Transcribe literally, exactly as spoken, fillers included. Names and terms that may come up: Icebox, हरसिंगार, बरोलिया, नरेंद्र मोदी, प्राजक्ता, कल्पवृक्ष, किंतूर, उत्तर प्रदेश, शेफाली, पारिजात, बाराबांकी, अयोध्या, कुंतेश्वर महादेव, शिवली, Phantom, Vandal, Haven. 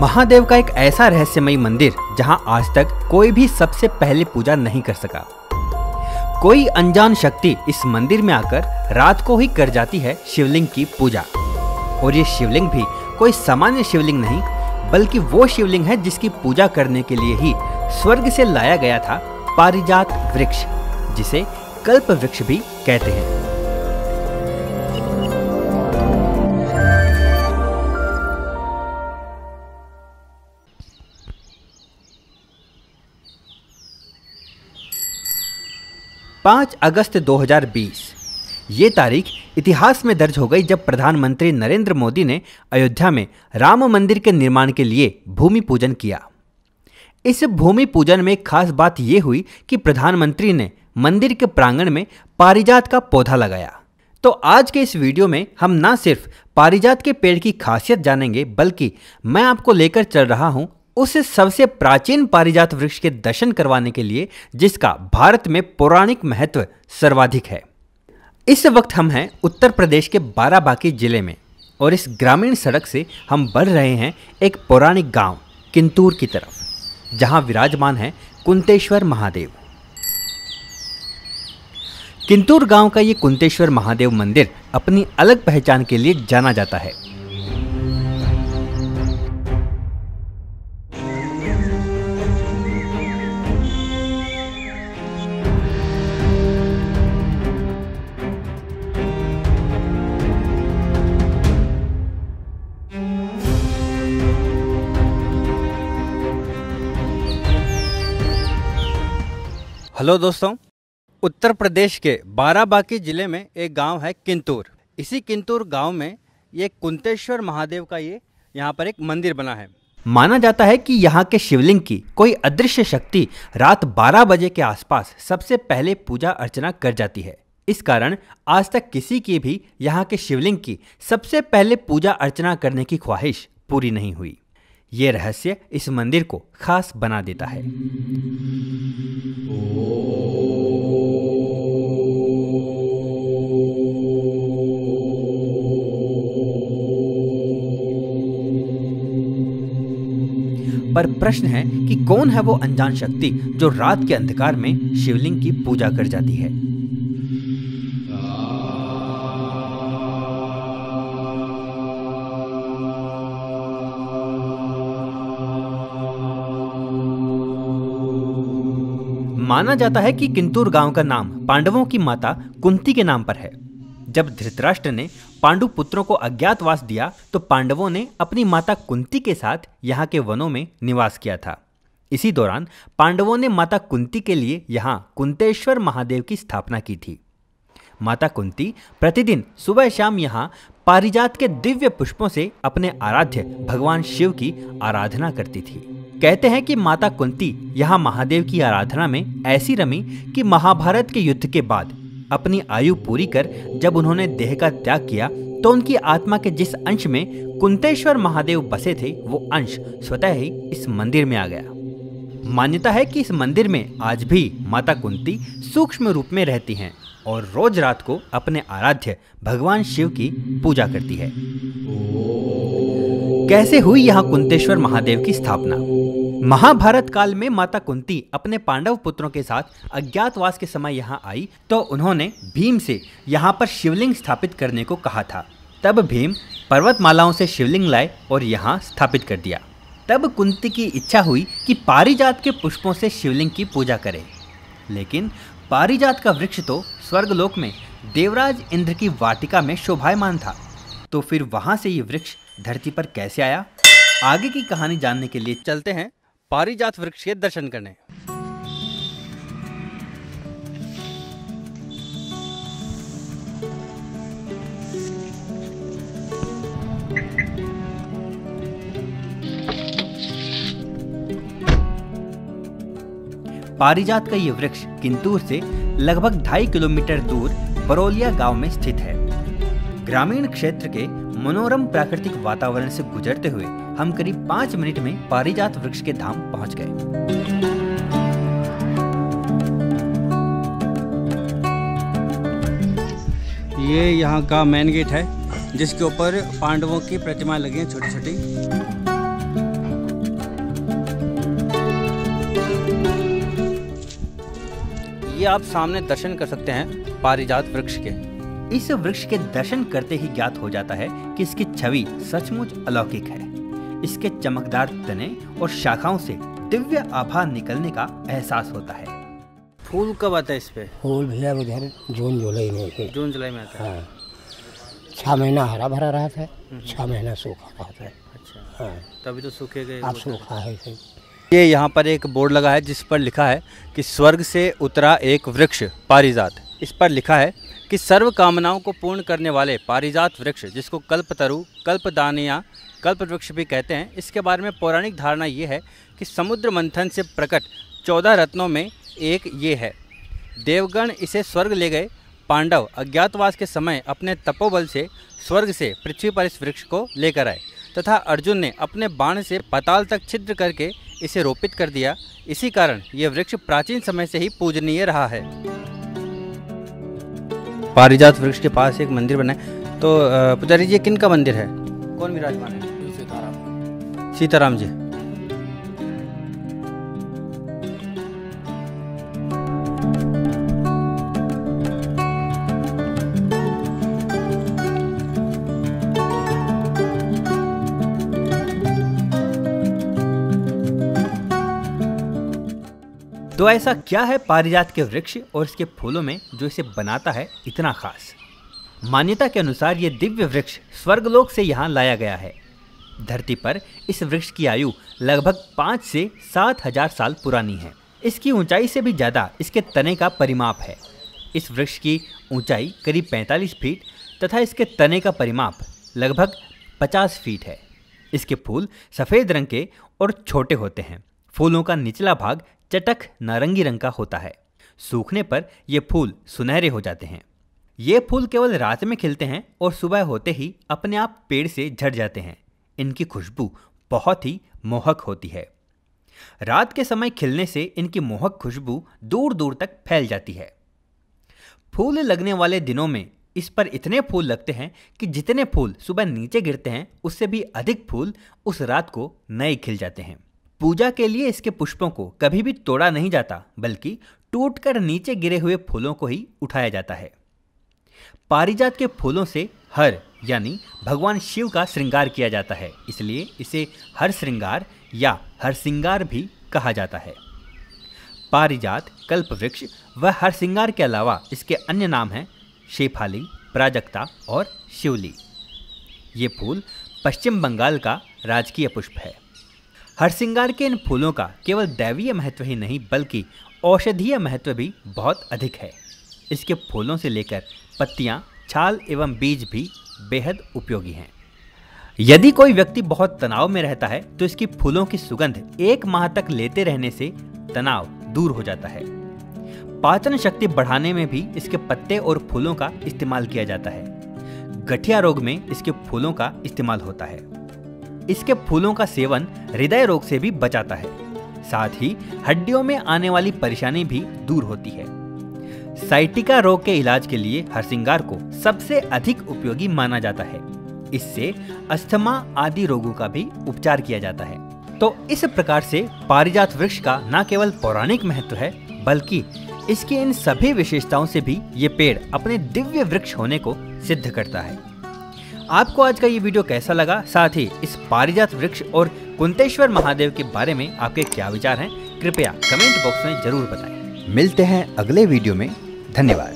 महादेव का एक ऐसा रहस्यमयी मंदिर जहां आज तक कोई भी सबसे पहले पूजा नहीं कर सका। कोई अनजान शक्ति इस मंदिर में आकर रात को ही कर जाती है शिवलिंग की पूजा। और ये शिवलिंग भी कोई सामान्य शिवलिंग नहीं, बल्कि वो शिवलिंग है जिसकी पूजा करने के लिए ही स्वर्ग से लाया गया था पारिजात वृक्ष, जिसे कल्पवृक्ष भी कहते हैं। पाँच अगस्त दो हज़ार बीस ये तारीख इतिहास में दर्ज हो गई, जब प्रधानमंत्री नरेंद्र मोदी ने अयोध्या में राम मंदिर के निर्माण के लिए भूमि पूजन किया। इस भूमि पूजन में एक खास बात यह हुई कि प्रधानमंत्री ने मंदिर के प्रांगण में पारिजात का पौधा लगाया। तो आज के इस वीडियो में हम ना सिर्फ पारिजात के पेड़ की खासियत जानेंगे, बल्कि मैं आपको लेकर चल रहा हूँ उस सबसे प्राचीन पारिजात वृक्ष के दर्शन करवाने के लिए जिसका भारत में पौराणिक महत्व सर्वाधिक है। इस वक्त हम हैं उत्तर प्रदेश के बाराबांकी जिले में, और इस ग्रामीण सड़क से हम बढ़ रहे हैं एक पौराणिक गांव किंतूर की तरफ, जहां विराजमान है कुंतेश्वर महादेव। किंतूर गांव का ये कुंतेश्वर महादेव मंदिर अपनी अलग पहचान के लिए जाना जाता है। हेलो दोस्तों, उत्तर प्रदेश के बाराबांकी ज़िले में एक गांव है किंतूर। इसी किंतूर गांव में ये कुंतेश्वर महादेव का ये यहाँ पर एक मंदिर बना है। माना जाता है कि यहाँ के शिवलिंग की कोई अदृश्य शक्ति रात बारह बजे के आसपास सबसे पहले पूजा अर्चना कर जाती है। इस कारण आज तक किसी की भी यहाँ के शिवलिंग की सबसे पहले पूजा अर्चना करने की ख्वाहिश पूरी नहीं हुई। ये रहस्य इस मंदिर को खास बना देता है। पर प्रश्न है कि कौन है वो अनजान शक्ति जो रात के अंधकार में शिवलिंग की पूजा कर जाती है। माना जाता है कि किंतूर गांव का नाम पांडवों की माता कुंती के नाम पर है। जब धृतराष्ट्र ने पांडु पुत्रों को अज्ञातवास दिया तो पांडवों ने अपनी माता कुंती के साथ यहाँ के वनों में निवास किया था। इसी दौरान पांडवों ने माता कुंती के लिए यहाँ कुंतेश्वर महादेव की स्थापना की थी। माता कुंती प्रतिदिन सुबह शाम यहाँ पारिजात के दिव्य पुष्पों से अपने आराध्य भगवान शिव की आराधना करती थी। कहते हैं कि माता कुंती यहाँ महादेव की आराधना में ऐसी रमी कि महाभारत के युद्ध के बाद अपनी आयु पूरी कर जब उन्होंने देह का त्याग किया तो उनकी आत्मा के जिस अंश में कुंतेश्वर महादेव बसे थे वो अंश स्वतः ही इस मंदिर में आ गया। मान्यता है कि इस मंदिर में आज भी माता कुंती सूक्ष्म रूप में रहती हैं और रोज रात को अपने आराध्य भगवान शिव की पूजा करती है। कैसे हुई यहाँ कुंतेश्वर महादेव की स्थापना? महाभारत काल में माता कुंती अपने पांडव पुत्रों के साथ अज्ञातवास के समय यहाँ आई तो उन्होंने भीम से यहाँ पर शिवलिंग स्थापित करने को कहा था। तब भीम पर्वतमालाओं से शिवलिंग लाए और यहाँ स्थापित कर दिया। तब कुंती की इच्छा हुई कि पारिजात के पुष्पों से शिवलिंग की पूजा करें, लेकिन पारिजात का वृक्ष तो स्वर्गलोक में देवराज इंद्र की वाटिका में शोभायमान था, तो फिर वहाँ से ये वृक्ष धरती पर कैसे आया? आगे की कहानी जानने के लिए चलते हैं पारिजात वृक्ष के दर्शन करने। पारिजात का ये वृक्ष किंतूर से लगभग ढाई किलोमीटर दूर बरोलिया गांव में स्थित है। ग्रामीण क्षेत्र के मनोरम प्राकृतिक वातावरण से गुजरते हुए हम करीब पाँच मिनट में पारिजात वृक्ष के धाम पहुंच गए। ये यहाँ का मेन गेट है जिसके ऊपर पांडवों की प्रतिमा लगी है छोटी छोटी। आप सामने दर्शन कर सकते हैं पारिजात वृक्ष के। इस वृक्ष के दर्शन करते ही ज्ञात हो जाता है कि इसकी छवि सचमुच अलौकिक है। इसके चमकदार तने और शाखाओं से दिव्य आभा निकलने का एहसास होता है। फूल कब आता है इस पे? फूल भैया उधर जून जुलाई में जून जुलाई में आता है। छह महीना हरा भरा रहता है, छह महीना सूखा रहता है। अच्छा, हाँ। तभी तो सूखे गए, अब सूखा है। ये यहाँ पर एक बोर्ड लगा है जिस पर लिखा है कि स्वर्ग से उतरा एक वृक्ष पारिजात। इस पर लिखा है कि सर्व कामनाओं को पूर्ण करने वाले पारिजात वृक्ष, जिसको कल्पतरु, कल्पदानिया, कल्पवृक्ष भी कहते हैं, इसके बारे में पौराणिक धारणा ये है कि समुद्र मंथन से प्रकट चौदह रत्नों में एक ये है। देवगण इसे स्वर्ग ले गए। पांडव अज्ञातवास के समय अपने तपोबल से स्वर्ग से पृथ्वी पर इस वृक्ष को लेकर आए तथा अर्जुन ने अपने बाण से पाताल तक छिद्र करके इसे रोपित कर दिया। इसी कारण ये वृक्ष प्राचीन समय से ही पूजनीय रहा है। पारिजात वृक्ष के पास एक मंदिर बना है, तो पुजारी जी किन का मंदिर है, कौन विराजमान है? सीताराम सीताराम जी। तो ऐसा क्या है पारिजात के वृक्ष और इसके फूलों में जो इसे बनाता है इतना खास? मान्यता के अनुसार ये दिव्य वृक्ष स्वर्गलोक से यहाँ लाया गया है। धरती पर इस वृक्ष की आयु लगभग पाँच से सात हजार साल पुरानी है। इसकी ऊंचाई से भी ज़्यादा इसके तने का परिमाप है। इस वृक्ष की ऊंचाई करीब पैंतालीस फीट तथा इसके तने का परिमाप लगभग पचास फीट है। इसके फूल सफ़ेद रंग के और छोटे होते हैं। फूलों का निचला भाग चटक नारंगी रंग का होता है। सूखने पर ये फूल सुनहरे हो जाते हैं। ये फूल केवल रात में खिलते हैं और सुबह होते ही अपने आप पेड़ से झड़ जाते हैं। इनकी खुशबू बहुत ही मोहक होती है। रात के समय खिलने से इनकी मोहक खुशबू दूर दूर तक फैल जाती है। फूल लगने वाले दिनों में इस पर इतने फूल लगते हैं कि जितने फूल सुबह नीचे गिरते हैं उससे भी अधिक फूल उस रात को नए खिल जाते हैं। पूजा के लिए इसके पुष्पों को कभी भी तोड़ा नहीं जाता, बल्कि टूटकर नीचे गिरे हुए फूलों को ही उठाया जाता है। पारिजात के फूलों से हर यानी भगवान शिव का श्रृंगार किया जाता है, इसलिए इसे हर श्रृंगार या हरसिंगार भी कहा जाता है। पारिजात, कल्पवृक्ष व हरसिंगार के अलावा इसके अन्य नाम हैं शेफाली, प्राजक्ता और शिवली। ये फूल पश्चिम बंगाल का राजकीय पुष्प है। हरसिंगार के इन फूलों का केवल दैवीय महत्व ही नहीं बल्कि औषधीय महत्व भी बहुत अधिक है। इसके फूलों से लेकर पत्तियां, छाल एवं बीज भी बेहद उपयोगी हैं। यदि कोई व्यक्ति बहुत तनाव में रहता है तो इसकी फूलों की सुगंध एक माह तक लेते रहने से तनाव दूर हो जाता है। पाचन शक्ति बढ़ाने में भी इसके पत्ते और फूलों का इस्तेमाल किया जाता है। गठिया रोग में इसके फूलों का इस्तेमाल होता है। इसके फूलों का सेवन हृदय रोग से भी बचाता है। साथ ही हड्डियों में आने वाली परेशानी भी दूर होती है। साइटिका रोग के इलाज के लिए हरसिंगार को सबसे अधिक उपयोगी माना जाता है। इससे अस्थमा आदि रोगों का भी उपचार किया जाता है। तो इस प्रकार से पारिजात वृक्ष का न केवल पौराणिक महत्व है बल्कि इसकी इन सभी विशेषताओं से भी ये पेड़ अपने दिव्य वृक्ष होने को सिद्ध करता है। आपको आज का ये वीडियो कैसा लगा, साथ ही इस पारिजात वृक्ष और कुंतेश्वर महादेव के बारे में आपके क्या विचार हैं, कृपया कमेंट बॉक्स में जरूर बताएं। मिलते हैं अगले वीडियो में। धन्यवाद।